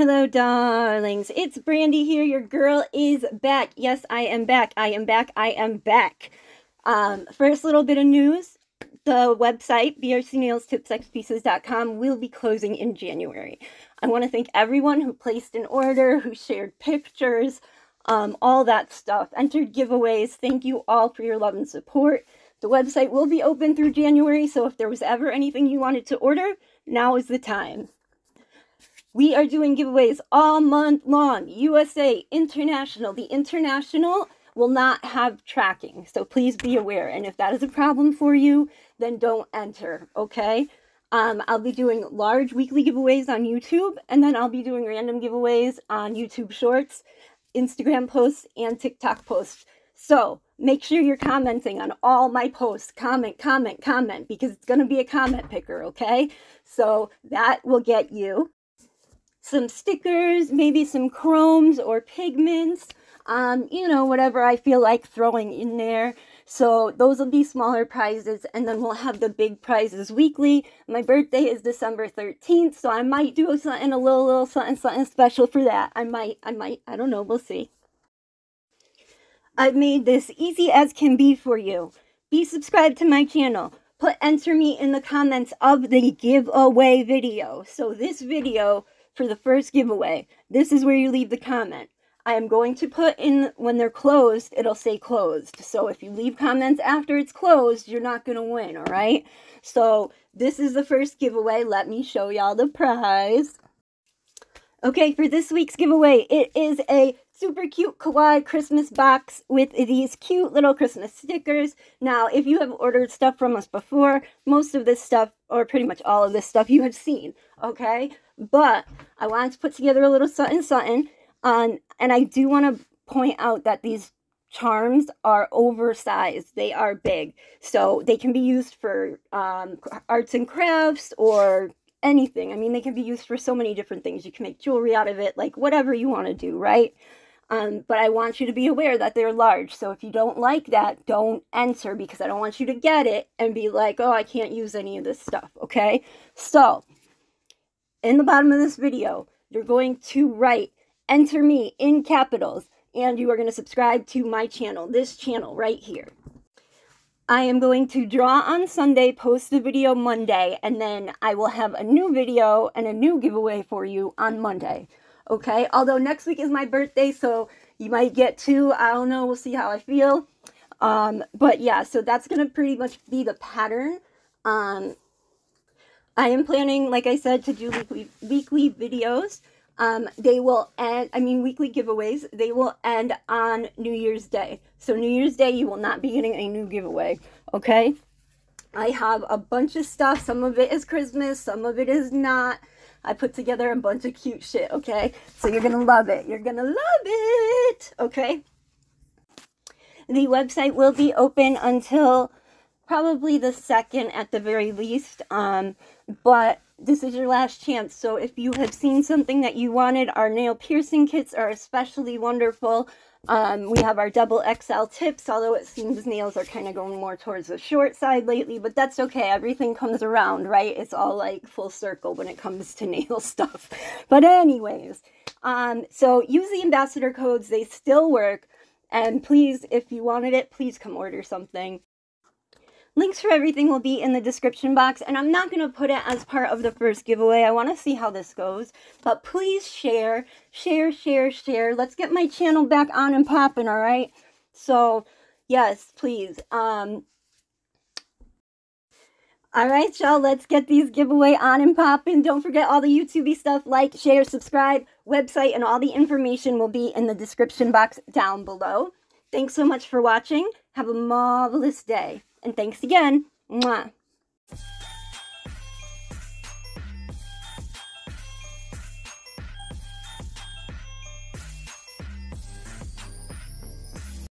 Hello, darlings. It's Brandy here. Your girl is back. Yes, I am back. I am back. First little bit of news. The website, BRCnailsTipsXPieces.com, will be closing in January. I want to thank everyone who placed an order, who shared pictures, all that stuff, entered giveaways. Thank you all for your love and support. The website will be open through January, so if there was ever anything you wanted to order, now is the time. We are doing giveaways all month long. USA, international. The international will not have tracking, so please be aware. And if that is a problem for you, then don't enter, okay? I'll be doing large weekly giveaways on YouTube, and then I'll be doing random giveaways on YouTube Shorts, Instagram posts, and TikTok posts. So make sure you're commenting on all my posts. Comment, comment, comment, because it's going to be a comment picker, okay? So that will get you some stickers, maybe some chromes or pigments, you know, whatever I feel like throwing in there. So those will be smaller prizes, and then we'll have the big prizes weekly. My birthday is December 13th, so I might do something, a little something special for that. I might, I don't know, we'll see. I've made this easy as can be for you. Be subscribed to my channel. Put enter me in the comments of the giveaway video. So this video, for the first giveaway, this is where you leave the comment. I am going to put in, when they're closed, it'll say closed. So if you leave comments after it's closed, you're not going to win, all right? So this is the first giveaway. Let me show y'all the prize. Okay, for this week's giveaway, it is a super cute kawaii Christmas box with these cute little Christmas stickers. Now, if you have ordered stuff from us before, most of this stuff, or pretty much all of this stuff, you have seen, okay? But I wanted to put together a little something, and I do want to point out that these charms are oversized. They are big, so they can be used for arts and crafts or anything. I mean, they can be used for so many different things. You can make jewelry out of it, like whatever you want to do, right? But I want you to be aware that they're large. So if you don't like that, don't enter, because I don't want you to get it and be like, oh, I can't use any of this stuff, okay? So in the bottom of this video, you're going to write, enter me in capitals, and you are going to subscribe to my channel, this channel right here. I am going to draw on Sunday, post the video Monday, and then I will have a new video and a new giveaway for you on Monday. Okay, although next week is my birthday, so you might get two. I don't know, we'll see how I feel. But yeah, so that's going to pretty much be the pattern. I am planning, like I said, to do weekly videos. They will end, I mean, weekly giveaways. They will end on New Year's Day. So New Year's Day, you will not be getting a new giveaway, okay? I have a bunch of stuff. Some of it is Christmas, some of it is not. I put together a bunch of cute shit, okay? So you're gonna love it. You're gonna love it, okay? The website will be open until probably the 2nd at the very least, but this is your last chance. So if you have seen something that you wanted, our nail piercing kits are especially wonderful. We have our double XL tips, although it seems nails are kind of going more towards the short side lately, but that's okay. Everything comes around, right? It's all like full circle when it comes to nail stuff. But anyways, so use the ambassador codes. They still work. And please, if you wanted it, please come order something. Links for everything will be in the description box, and I'm not going to put it as part of the first giveaway. I want to see how this goes, but please share, share, share, share. Let's get my channel back on and popping, all right? So, yes, please. All right, y'all, let's get these giveaway on and popping. Don't forget all the YouTube-y stuff, like, share, subscribe, website, and all the information will be in the description box down below. Thanks so much for watching. Have a marvelous day. And thanks again. Mwah.